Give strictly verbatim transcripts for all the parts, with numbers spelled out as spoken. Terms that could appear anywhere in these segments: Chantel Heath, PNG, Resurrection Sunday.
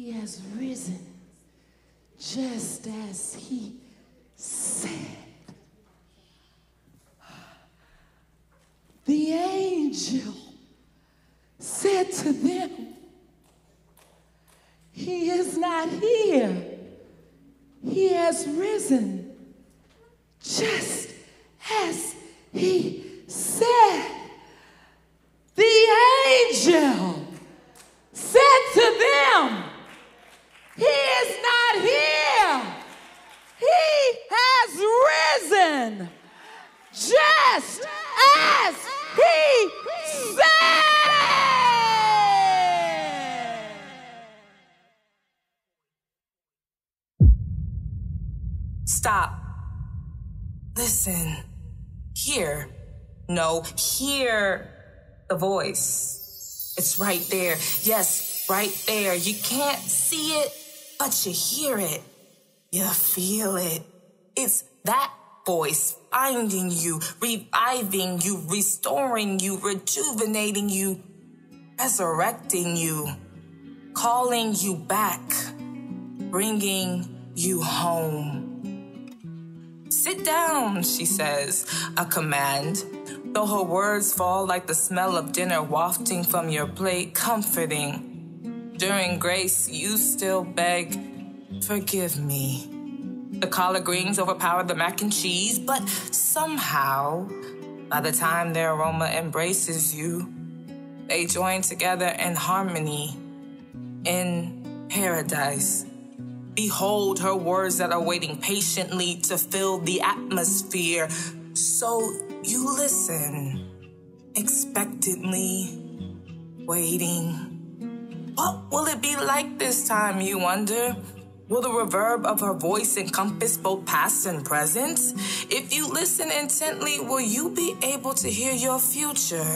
He has risen just as he said. The angel said to them, he is not here. He has risen just as he said. The angel said to them, he is not here. He has risen just as he said. Stop. Listen. Hear. No, hear the voice. It's right there. Yes, right there. You can't see it, but you hear it. You feel it. It's that voice finding you, reviving you, restoring you, rejuvenating you, resurrecting you, calling you back, bringing you home. Sit down, she says, a command. Though her words fall like the smell of dinner wafting from your plate, comforting. During grace, you still beg, forgive me. The collard greens overpower the mac and cheese, but somehow, by the time their aroma embraces you, they join together in harmony, in paradise. Behold her words that are waiting patiently to fill the atmosphere. So you listen, expectantly, waiting. What will it be like this time, you wonder? Will the reverb of her voice encompass both past and present? If you listen intently, will you be able to hear your future?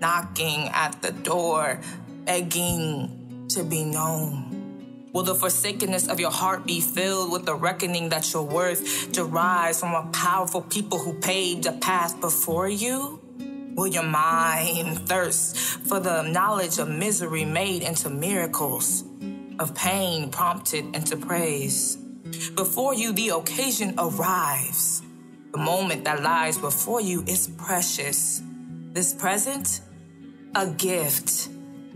Knocking at the door, begging to be known. Will the forsakenness of your heart be filled with the reckoning that your worth derives from a powerful people who paved a path before you? Will your mind thirst for the knowledge of misery made into miracles, of pain prompted into praise? Before you, the occasion arrives. The moment that lies before you is precious. This present, a gift.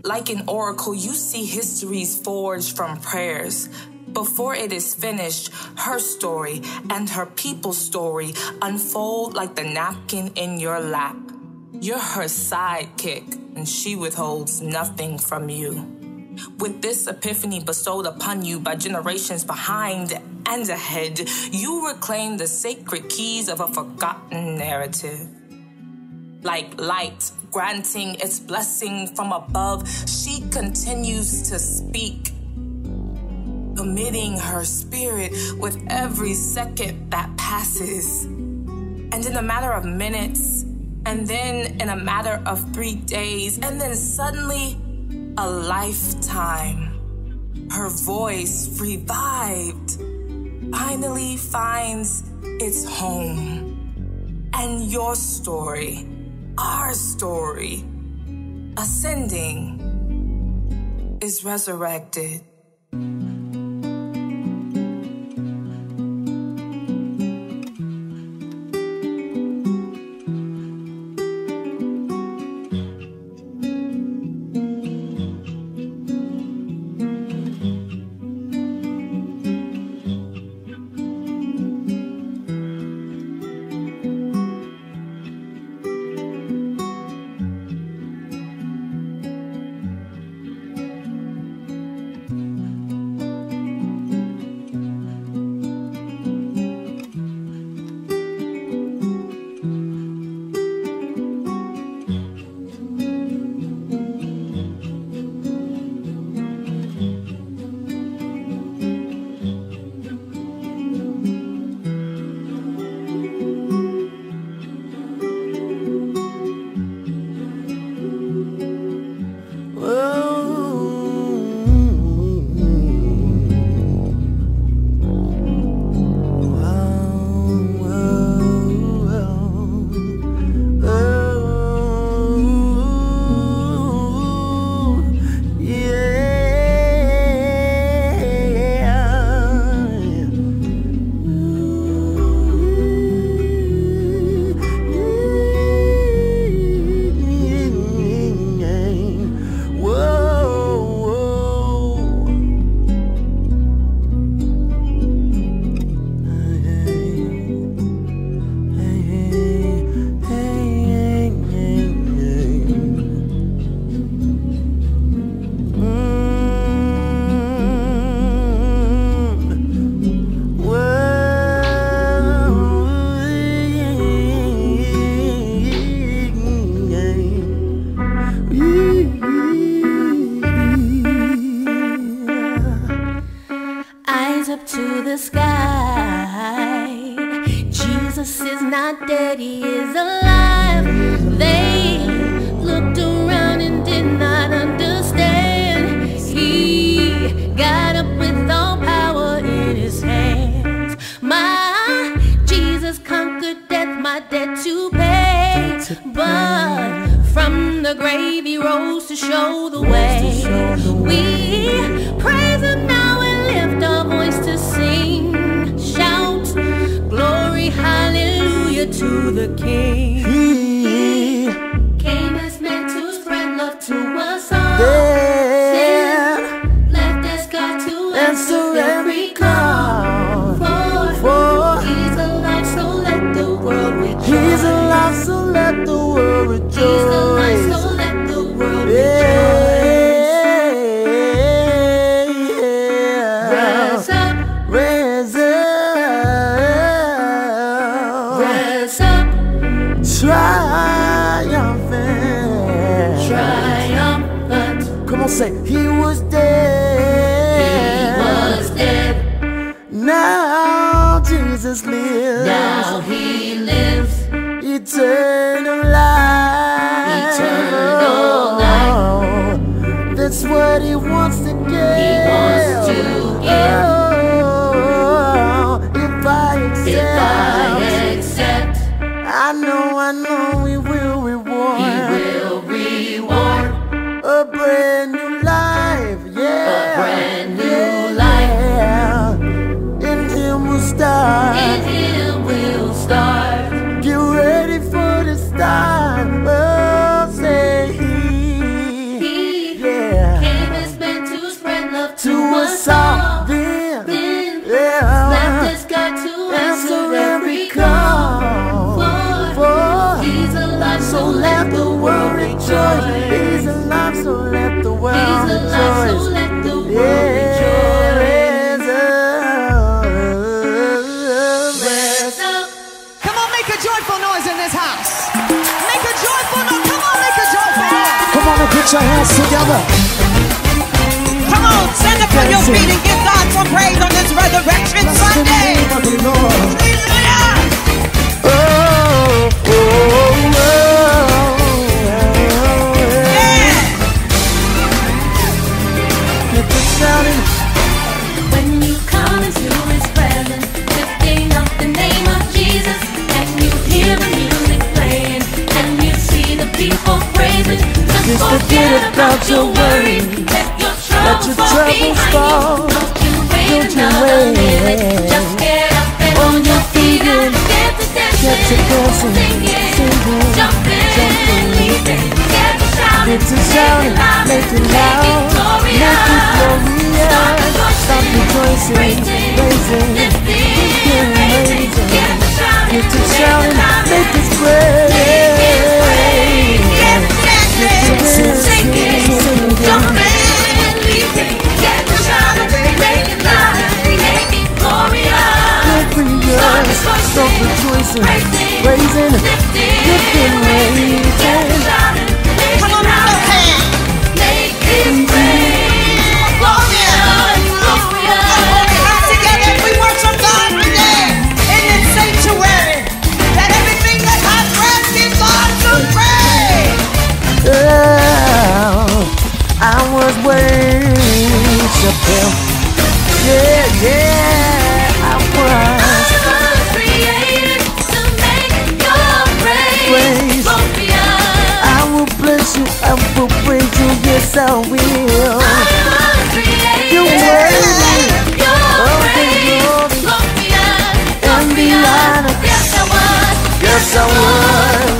Like an oracle, you see histories forged from prayers. Before it is finished, her story and her people's story unfold like the napkin in your lap. You're her sidekick, and she withholds nothing from you. With this epiphany bestowed upon you by generations behind and ahead, you reclaim the sacred keys of a forgotten narrative. Like light granting its blessing from above, she continues to speak, committing her spirit with every second that passes. And in a matter of minutes, and then in a matter of three days, and then suddenly a lifetime, her voice, revived, finally finds its home. And your story, our story, ascending, is resurrected. is alive. They looked around and did not understand. He got up with all power in his hands. My Jesus conquered death, my debt to pay. But from the grave he rose to show the way. We praise him now and lift our voice to sing. To the King. He came as meant to spread love to us all. There Sin left as God to answer every call. For, for He's alive, so let the world rejoice. He's alive, so let the world rejoice. He's alive, so let the world rejoice. Yeah, yeah, yeah. Rise up, rise up. Triumphant, triumphant. Come on, say he was dead. He was dead. Now Jesus lives. Now he lives. Eternal life. Eternal life. That's what he wants to give. He wants to give. Oh, if I accept. If I accept. I know, I know he will reward. He will reward a brand new life, yeah. A brand new yeah. life. In him we'll start. In him we'll start. Get ready for the start. Oh, say he. He yeah. came as meant to spread love to, to us all. Then, then yeah. left us God to answer every call. So let the world rejoice. He's alive, so let the world rejoice. He's alive, so let the world rejoice. Rise up. Come on, make a joyful noise in this house. Make a joyful noise. Come on, make a joyful noise. Come on and put your hands together. Come on, stand up on your feet and give God some praise on this Resurrection Sunday. Hallelujah. Oh, oh, oh. When you come into his presence, lifting up the name of Jesus, and you hear the music playing, and you see the people praising, just forget about your worries, let your troubles fall behind you. Don't you wait another minute, just get up and on your feet and get to dancing, singing, jumping, leaping, get to shouting, make it loud, make it glorious. Stop rejoicing, raising, raising, lifting, raising, get the shouting, get the shouting, make it great, get the dancing, singing, jumping, leaping, get the shouting, make it loud, make it glorious. Stop rejoicing, raising, lifting, raising, get the shouting, make it loud, make it great. Yeah, yeah, I was. I was created to make your praise. I will bless you, I will praise you, yes I will. I was created to make your praise. And be honest, yes I was. Yes I was. I was.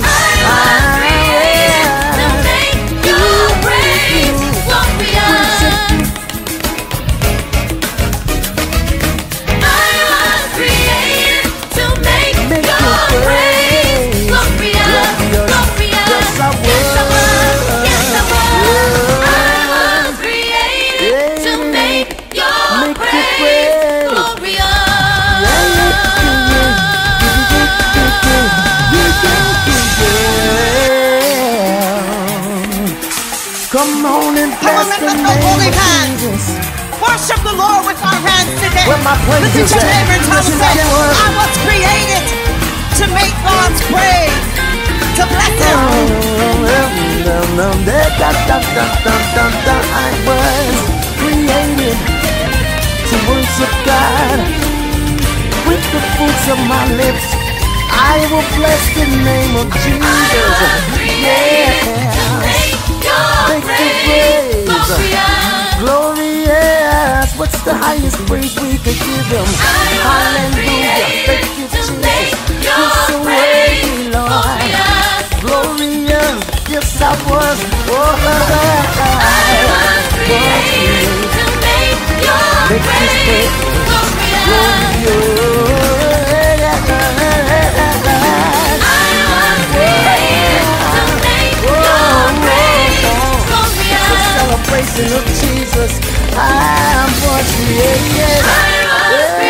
Come on and bless the name of Jesus. Worship the Lord with our hands today. Listen to your neighbor and tell them, I was created to to make God's praise, to bless Him. I was created to worship God with the fruits of my lips. I will bless the name of Jesus. I was created to make your praise, glorious. What's the highest praise we could give Him? Hallelujah. Thank you, Jesus. You're so worthy, Lord. Glorious. Yes, I was. Oh, I was created to make your praise glorious. Celebration of Jesus, I was created. I was yeah,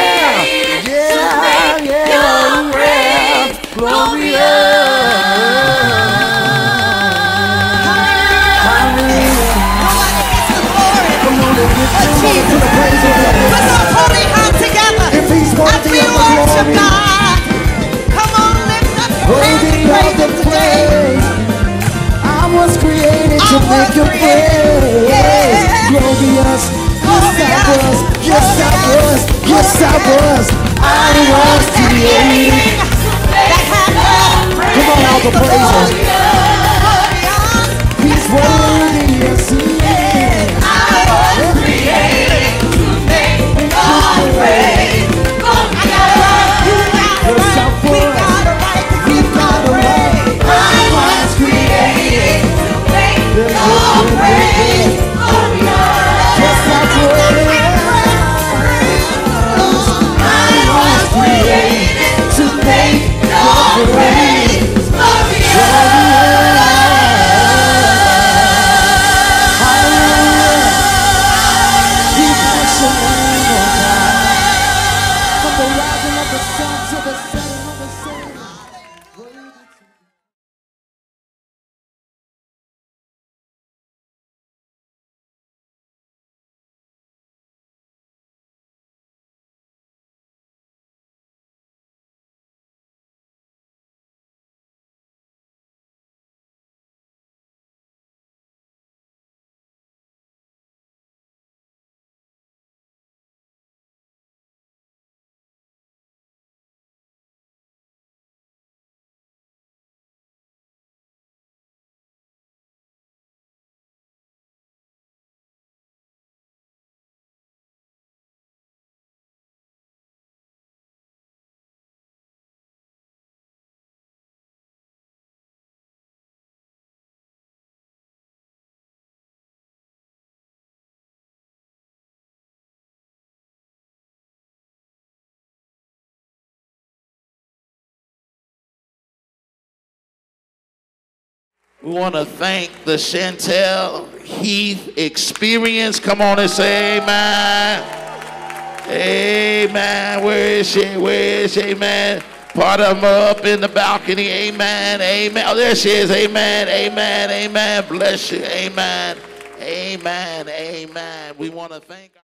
created yeah, to make yeah, your yeah, praise glorious. Come on, let's give to the praise of God. Let's all hold our hands together if He's as we worship God. Come on, lift up your hands and praise Him today. I was created to make Him praise. Glorious, yes I was, yes I was, yes I was. I was created. Come on, all the praises. He's worthy, yes He is. I was created to make God praise. Yes I was. We've got a right. I was created. Your praise, oh God. Yes, I was. I was created to make your praise glorious. We want to thank the Chantel Heath Experience. Come on and say amen. Amen. Where is she? Where is she? Amen. Part of them are up in the balcony. Amen. Amen. Oh, there she is. Amen. Amen. Amen. Bless you. Amen. Amen. Amen. We want to thank